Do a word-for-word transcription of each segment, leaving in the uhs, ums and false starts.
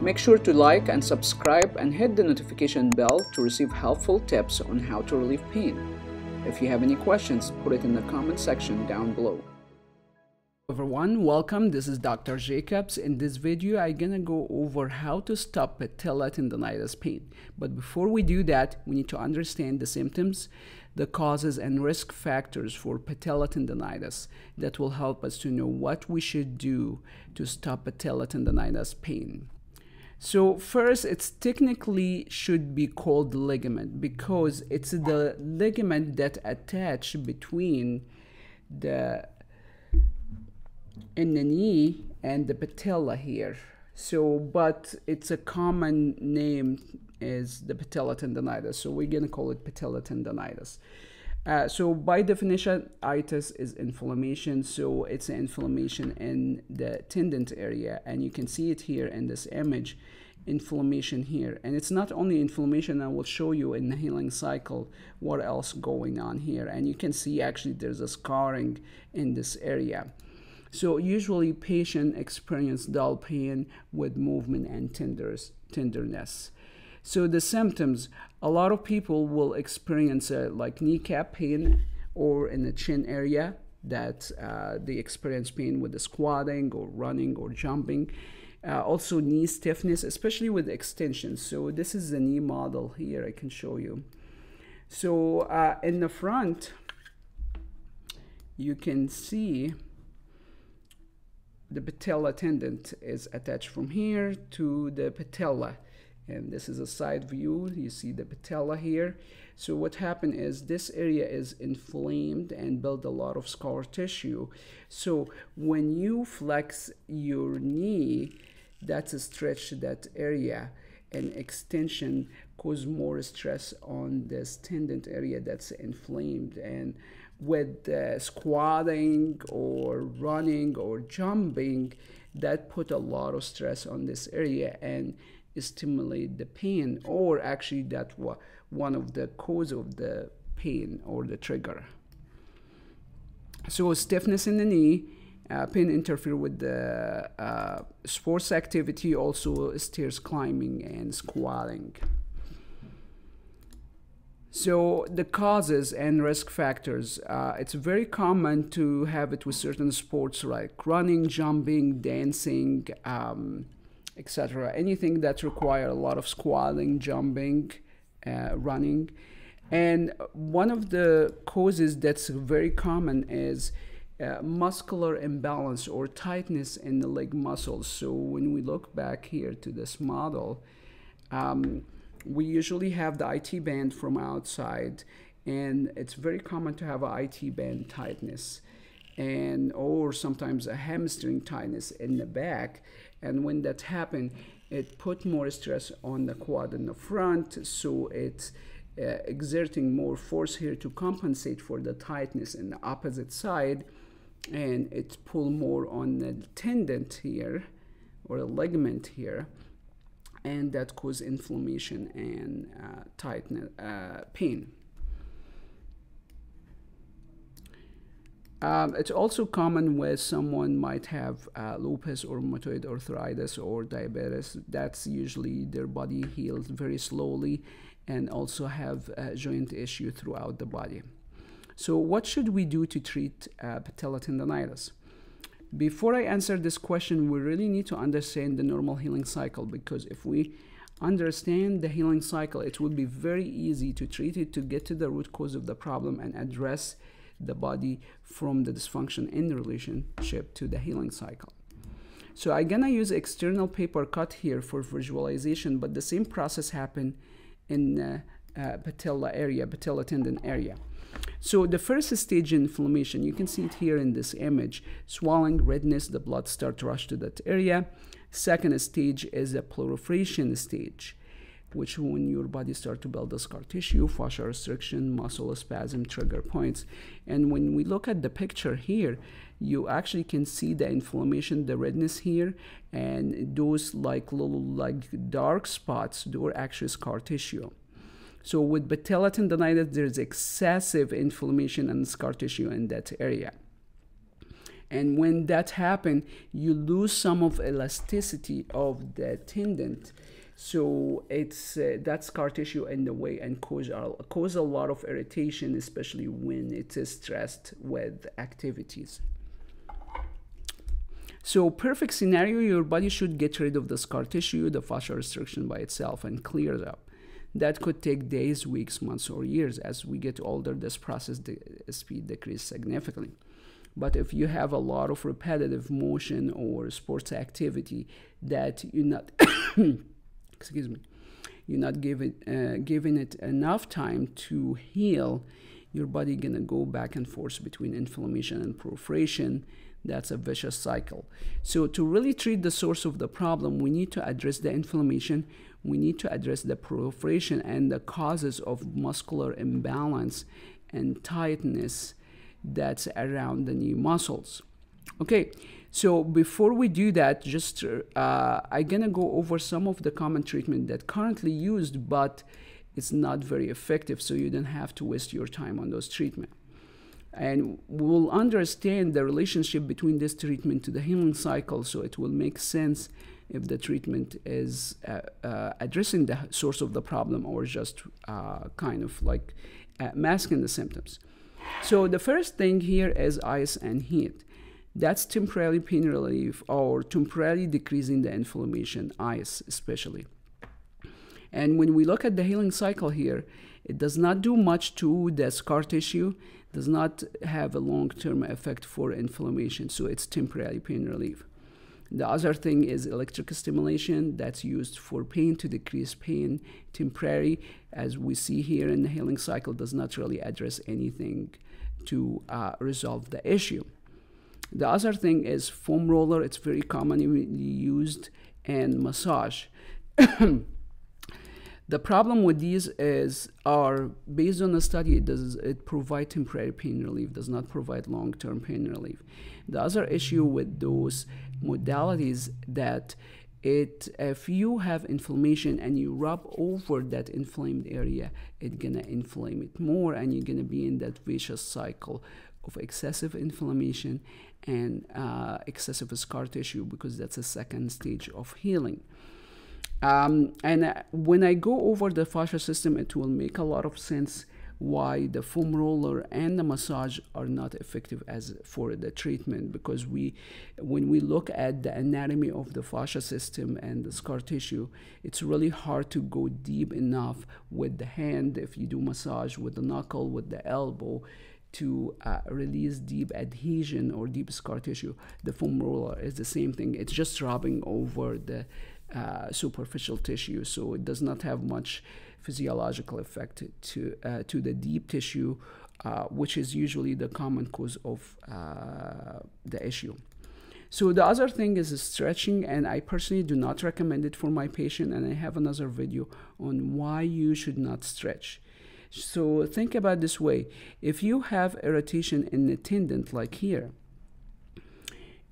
Make sure to like and subscribe and hit the notification bell to receive helpful tips on how to relieve pain. If you have any questions, put it in the comment section down below. Hello everyone, welcome. This is Doctor Jacobs. In this video, I'm gonna go over how to stop patella tendonitis pain. But before we do that, we need to understand the symptoms, the causes and risk factors for patella tendonitis that will help us to know what we should do to stop patella tendonitis pain. So first, it's technically should be called ligament because it's the ligament that attaches between the in the knee and the patella here. So, but it's a common name is the patella tendonitis. So we're gonna call it patella tendonitis. Uh, so by definition, itis is inflammation. So it's an inflammation in the tendon area. And you can see it here in this image, inflammation here. And it's not only inflammation, I will show you in the healing cycle what else going on here. And you can see actually there's a scarring in this area. So usually patient experience dull pain with movement and tenders, tenderness. So the symptoms, a lot of people will experience uh, like kneecap pain or in the chin area that uh, they experience pain with the squatting or running or jumping. Uh, also knee stiffness, especially with extensions. So this is the knee model here, I can show you. So uh, in the front, you can see the patella tendon is attached from here to the patella. And this is a side view. You see the patella here. So what happened is this area is inflamed and built a lot of scar tissue. So when you flex your knee, that's a stretch to that area. And extension cause more stress on this tendon area that's inflamed. And with uh, squatting or running or jumping, that put a lot of stress on this area and stimulate the pain, or actually that was one of the cause of the pain or the trigger. So stiffness in the knee, uh, pain interfere with the uh, sports activity, also stairs climbing and squatting. So the causes and risk factors, uh, it's very common to have it with certain sports like running, jumping, dancing, um, et cetera. Anything that requires a lot of squatting, jumping, uh, running. And one of the causes that's very common is uh, muscular imbalance or tightness in the leg muscles. So when we look back here to this model, um, we usually have the I T band from outside, and it's very common to have an I T band tightness, and or sometimes a hamstring tightness in the back. And when that happened, it put more stress on the quad in the front, so it's uh, exerting more force here to compensate for the tightness in the opposite side, and it pull more on the tendon here or the ligament here, and that cause inflammation and uh, tightness, uh, pain. Um, it's also common where someone might have uh, lupus or rheumatoid arthritis or diabetes. That's usually their body heals very slowly and also have uh, joint issue throughout the body. So what should we do to treat uh, patella tendonitis? Before I answer this question, we really need to understand the normal healing cycle, because if we understand the healing cycle, it would be very easy to treat it, to get to the root cause of the problem and address the body from the dysfunction in relationship to the healing cycle. So I'm gonna use external paper cut here for visualization, but the same process happened in the uh, uh, patella area, patella tendon area. So the first stage inflammation, you can see it here in this image, swelling, redness, the blood start to rush to that area. Second stage is a proliferation stage, which when your body starts to build the scar tissue, fascia restriction, muscle spasm, trigger points. And when we look at the picture here, you actually can see the inflammation, the redness here, and those like little like dark spots, they were actually scar tissue. So with patella tendonitis, there's excessive inflammation and scar tissue in that area. And when that happens, you lose some of elasticity of the tendon. So it's uh, that scar tissue in the way and cause a, cause a lot of irritation, especially when it is stressed with activities. So perfect scenario, your body should get rid of the scar tissue, the fascia restriction by itself, and clear it up. That could take days, weeks, months, or years. As we get older, this process de speed decreases significantly. But if you have a lot of repetitive motion or sports activity that you're not... excuse me, you're not giving, uh, giving it enough time to heal, your body going to go back and forth between inflammation and proliferation. That's a vicious cycle. So to really treat the source of the problem, we need to address the inflammation, we need to address the proliferation and the causes of muscular imbalance and tightness that's around the knee muscles. Okay, so before we do that, just uh, I'm gonna go over some of the common treatment that currently used, but it's not very effective, so you don't have to waste your time on those treatments. And we'll understand the relationship between this treatment to the healing cycle, so it will make sense if the treatment is uh, uh, addressing the source of the problem or just uh, kind of like uh, masking the symptoms. So the first thing here is ice and heat. That's temporary pain relief or temporarily decreasing the inflammation, ice especially. And when we look at the healing cycle here, it does not do much to the scar tissue, does not have a long-term effect for inflammation, so it's temporary pain relief. The other thing is electrical stimulation that's used for pain to decrease pain, temporary, as we see here in the healing cycle, does not really address anything to uh, resolve the issue. The other thing is foam roller. It's very commonly used, and massage. The problem with these is, are based on a study, it does it provide temporary pain relief, does not provide long-term pain relief. The other issue with those modalities that it, if you have inflammation and you rub over that inflamed area, it's gonna inflame it more, and you're gonna be in that vicious cycle of excessive inflammation and uh, excessive scar tissue, because that's a second stage of healing. Um, and uh, when I go over the fascia system, it will make a lot of sense why the foam roller and the massage are not effective as for the treatment, because we, when we look at the anatomy of the fascia system and the scar tissue, it's really hard to go deep enough with the hand if you do massage, with the knuckle, with the elbow, to uh, release deep adhesion or deep scar tissue. The foam roller is the same thing. It's just rubbing over the uh, superficial tissue, so it does not have much physiological effect to, uh, to the deep tissue, uh, which is usually the common cause of uh, the issue. So the other thing is stretching, and I personally do not recommend it for my patient, and I have another video on why you should not stretch. So think about this way: if you have irritation in the tendon, like here,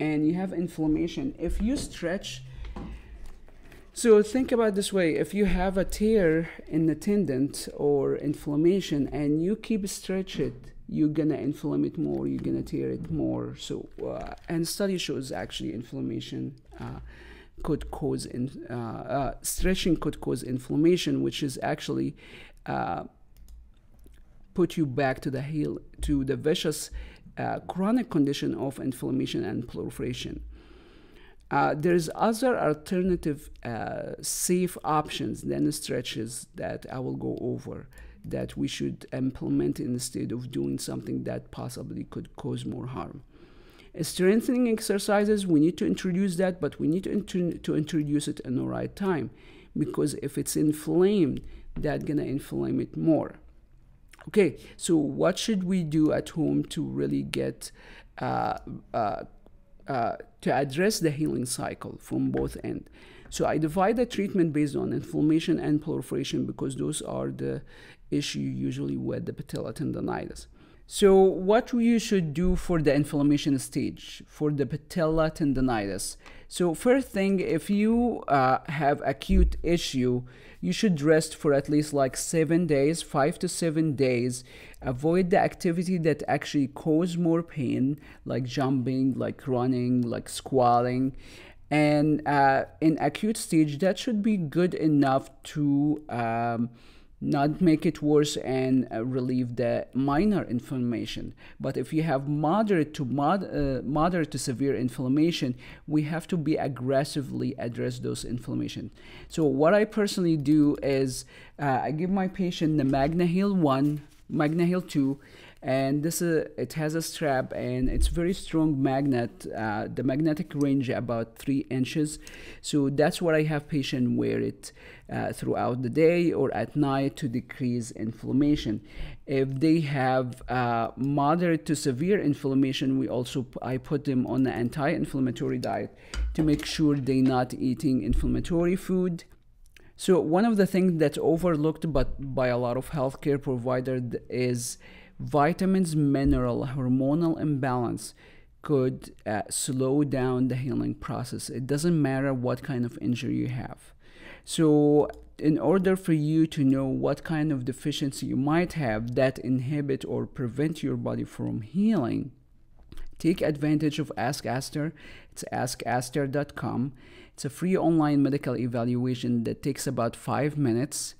and you have inflammation, if you stretch, so think about this way: if you have a tear in the tendon or inflammation, and you keep stretch it, you're gonna inflame it more, you're gonna tear it more. So, uh, and study shows actually inflammation uh, could cause in, uh, uh, stretching could cause inflammation, which is actually uh, put you back to the heel, to the vicious uh, chronic condition of inflammation and proliferation. Uh, there's other alternative uh, safe options than stretches that I will go over that we should implement instead of doing something that possibly could cause more harm. Strengthening exercises, we need to introduce that, but we need to, int to introduce it in the right time, because if it's inflamed, that's gonna inflame it more. Okay, so what should we do at home to really get, uh, uh, uh, to address the healing cycle from both ends? So I divide the treatment based on inflammation and proliferation, because those are the issue usually with the patella tendonitis. So what you should do for the inflammation stage, for the patella tendonitis. So first thing, if you uh, have acute issue, you should rest for at least like seven days, five to seven days. Avoid the activity that actually cause more pain, like jumping, like running, like squatting. And uh, in acute stage, that should be good enough to um, not make it worse and uh, relieve the minor inflammation. But if you have moderate to mod uh, moderate to severe inflammation, we have to be aggressively address those inflammation. So what I personally do is uh, I give my patient the Magna Heal one, Magna Heal two, and this is, it has a strap and it's very strong magnet, uh, the magnetic range about three inches. So that's what I have patient wear it uh, throughout the day or at night to decrease inflammation. If they have uh, moderate to severe inflammation, we also, I put them on the anti-inflammatory diet to make sure they're not eating inflammatory food. So one of the things that's overlooked but by a lot of healthcare providers is vitamins, mineral, hormonal imbalance could uh, slow down the healing process. It doesn't matter what kind of injury you have. So in order for you to know what kind of deficiency you might have that inhibit or prevent your body from healing, take advantage of AskAster. It's ask aster dot com. It's a free online medical evaluation that takes about five minutes.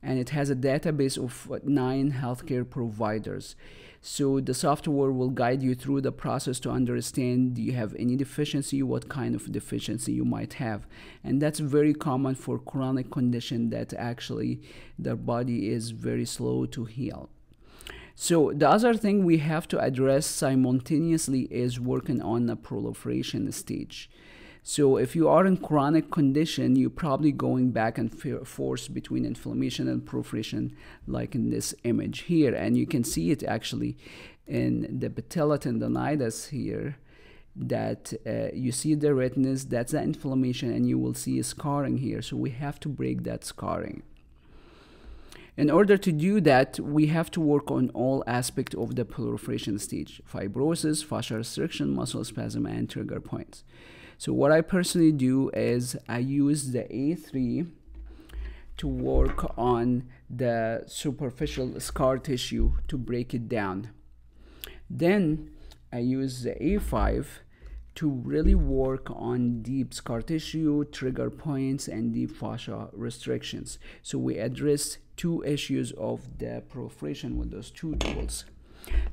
And it has a database of nine healthcare providers. So the software will guide you through the process to understand, do you have any deficiency, what kind of deficiency you might have. And that's very common for chronic condition that actually the body is very slow to heal. So the other thing we have to address simultaneously is working on the proliferation stage. So if you are in chronic condition, you're probably going back and forth between inflammation and proliferation, like in this image here. And you can see it actually in the patella tendonitis here, that uh, you see the redness, that's the inflammation, and you will see a scarring here. So we have to break that scarring. In order to do that, we have to work on all aspects of the proliferation stage: fibrosis, fascia restriction, muscle spasm, and trigger points. So what I personally do is I use the A three to work on the superficial scar tissue to break it down. Then I use the A five to really work on deep scar tissue, trigger points, and deep fascia restrictions. So we address two issues of the proliferation with those two tools.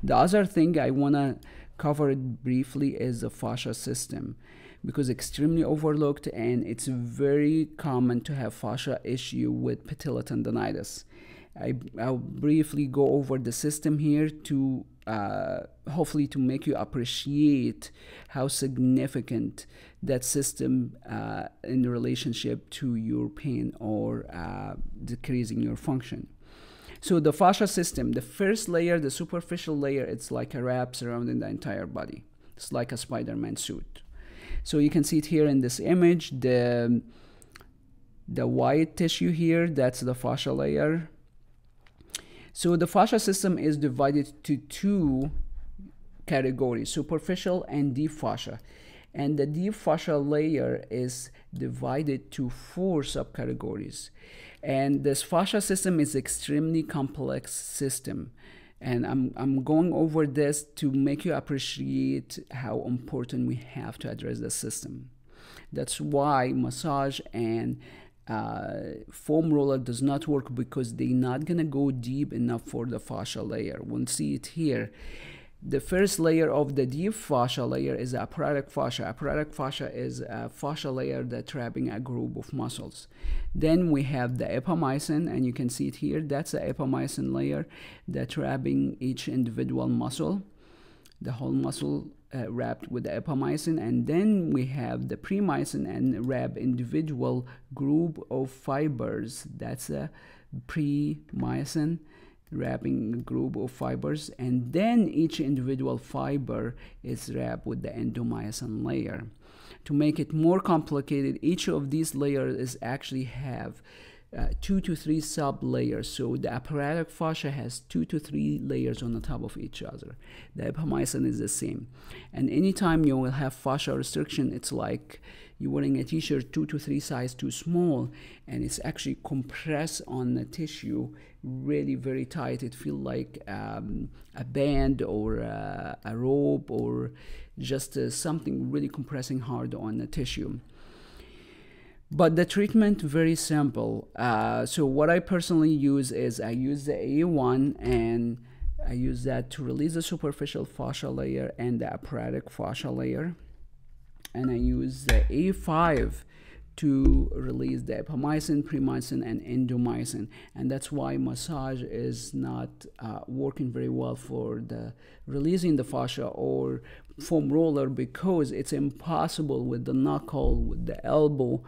The other thing I wanna cover it briefly is the fascia system, because extremely overlooked, and it's very common to have fascia issue with patella tendonitis. I, I'll briefly go over the system here to uh, hopefully to make you appreciate how significant that system uh, in relationship to your pain or uh, decreasing your function. So the fascia system, the first layer, the superficial layer, it's like a wrap surrounding the entire body. It's like a Spider-Man suit. So you can see it here in this image, the, the white tissue here, that's the fascia layer. So the fascia system is divided to two categories, superficial and deep fascia. And the deep fascia layer is divided to four subcategories. And this fascia system is extremely complex system. And I'm, I'm going over this to make you appreciate how important we have to address the system. That's why massage and uh, foam roller does not work, because they're not going to go deep enough for the fascia layer. We'll see it here. The first layer of the deep fascia layer is aponeurotic fascia. Aponeurotic fascia is a fascia layer that's trapping a group of muscles. Then we have the epimysium, and you can see it here. That's the epimysium layer that's trapping each individual muscle, the whole muscle uh, wrapped with the epimysium. And then we have the perimysium and wrap individual group of fibers. That's the perimysium, wrapping group of fibers, and then each individual fiber is wrapped with the endomysium layer. To make it more complicated, each of these layers is actually have uh, two to three sub layers. So the aponeurotic fascia has two to three layers on the top of each other. The epimysium is the same. And anytime you will have fascia restriction, it's like you're wearing a t-shirt two to three size too small, and it's actually compressed on the tissue really very tight. It feels like um, a band or a, a rope or just uh, something really compressing hard on the tissue. But the treatment very simple. Uh, so what I personally use is I use the A one, and I use that to release the superficial fascia layer and the aponeurotic fascia layer. And I use the A five to release the epimysium, perimysium, and endomysium. And that's why massage is not uh, working very well for the releasing the fascia, or foam roller, because it's impossible with the knuckle, with the elbow,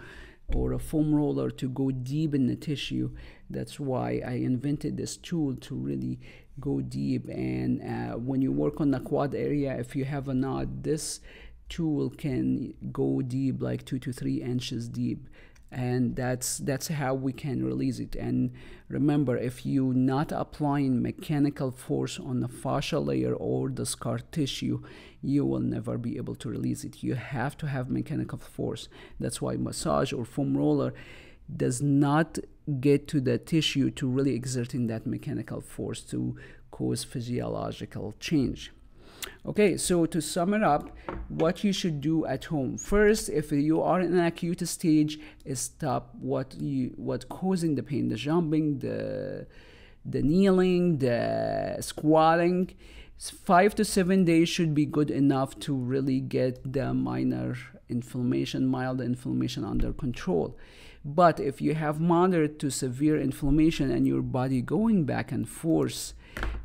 or a foam roller to go deep in the tissue. That's why I invented this tool to really go deep. And uh, when you work on the quad area, if you have a knot, this tool can go deep, like two to three inches deep. And that's that's how we can release it. And remember, if you're not applying mechanical force on the fascia layer or the scar tissue, you will never be able to release it. You have to have mechanical force. That's why massage or foam roller does not get to the tissue to really exerting that mechanical force to cause physiological change. Okay, so to sum it up, what you should do at home. First, if you are in an acute stage, is stop what you what causing the pain, the jumping, the the kneeling, the squatting. Five to seven days should be good enough to really get the minor inflammation, mild inflammation under control. But if you have moderate to severe inflammation and your body going back and forth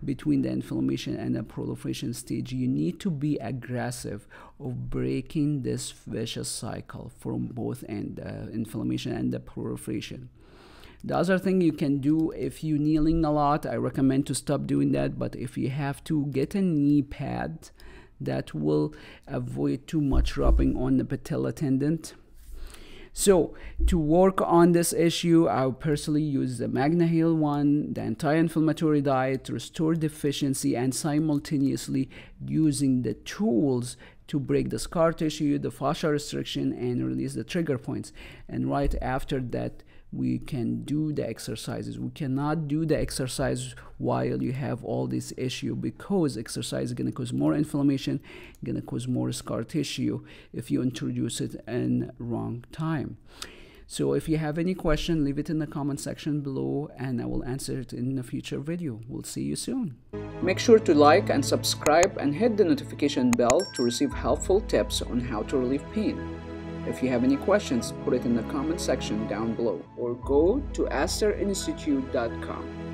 between the inflammation and the proliferation stage, you need to be aggressive of breaking this vicious cycle from both end, uh, inflammation and the proliferation. The other thing you can do, if you're kneeling a lot, I recommend to stop doing that, but if you have to, get a knee pad that will avoid too much rubbing on the patella tendon. So to work on this issue, I personally use the Magna Heal one, the anti-inflammatory diet, restore deficiency, and simultaneously using the tools to break the scar tissue, the fascia restriction, and release the trigger points. And right after that, we can do the exercises. We cannot do the exercise while you have all this issue, because exercise is gonna cause more inflammation, gonna cause more scar tissue if you introduce it in wrong time. So if you have any question, leave it in the comment section below, and I will answer it in a future video. We'll see you soon. Make sure to like and subscribe and hit the notification bell to receive helpful tips on how to relieve pain. If you have any questions, put it in the comment section down below, or go to askaster institute dot com.